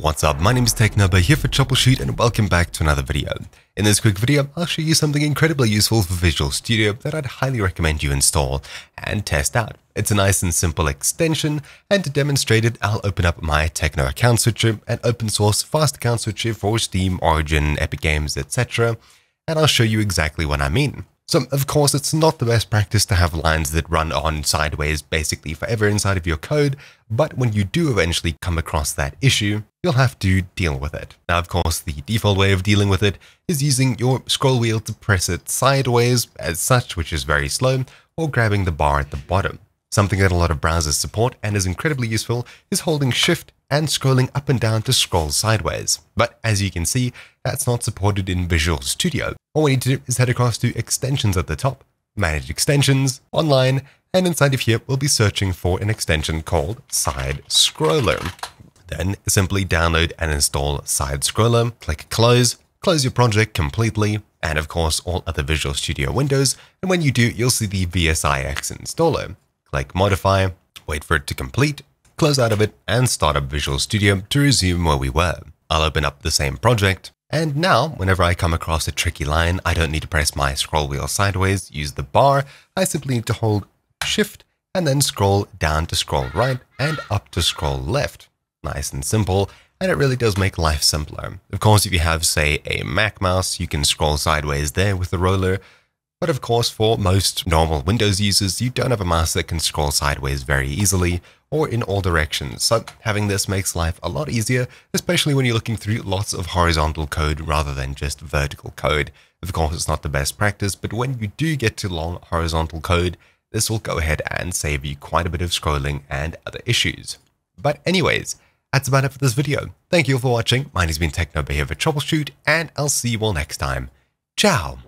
What's up, my name is TechNobo here for Troubleshoot and welcome back to another video. In this quick video, I'll show you something incredibly useful for Visual Studio that I'd highly recommend you install and test out. It's a nice and simple extension, and to demonstrate it, I'll open up my TcNo Account Switcher, an open source fast account switcher for Steam, Origin, Epic Games, etc. And I'll show you exactly what I mean. So, of course, it's not the best practice to have lines that run on sideways basically forever inside of your code, but when you do eventually come across that issue, you'll have to deal with it. Now, of course, the default way of dealing with it is using your scroll wheel to press it sideways as such, which is very slow, or grabbing the bar at the bottom. Something that a lot of browsers support and is incredibly useful is holding Shift and scrolling up and down to scroll sideways. But as you can see, that's not supported in Visual Studio. All we need to do is head across to Extensions at the top, Manage Extensions, Online, and inside of here, we'll be searching for an extension called Side Scroller. Then simply download and install Side Scroller, click Close, close your project completely, and of course, all other Visual Studio windows. And when you do, you'll see the VSIX installer. Click Modify, wait for it to complete, close out of it, and start up Visual Studio to resume where we were. I'll open up the same project, and now, whenever I come across a tricky line, I don't need to press my scroll wheel sideways, use the bar, I simply need to hold Shift, and then scroll down to scroll right, and up to scroll left. Nice and simple, and it really does make life simpler. Of course, if you have, say, a Mac mouse, you can scroll sideways there with the roller, but of course, for most normal Windows users, you don't have a mouse that can scroll sideways very easily or in all directions. So having this makes life a lot easier, especially when you're looking through lots of horizontal code rather than just vertical code. Of course, it's not the best practice, but when you do get to long horizontal code, this will go ahead and save you quite a bit of scrolling and other issues. But anyways, that's about it for this video. Thank you all for watching. Mine has been TechNobo here for Troubleshoot, and I'll see you all next time. Ciao.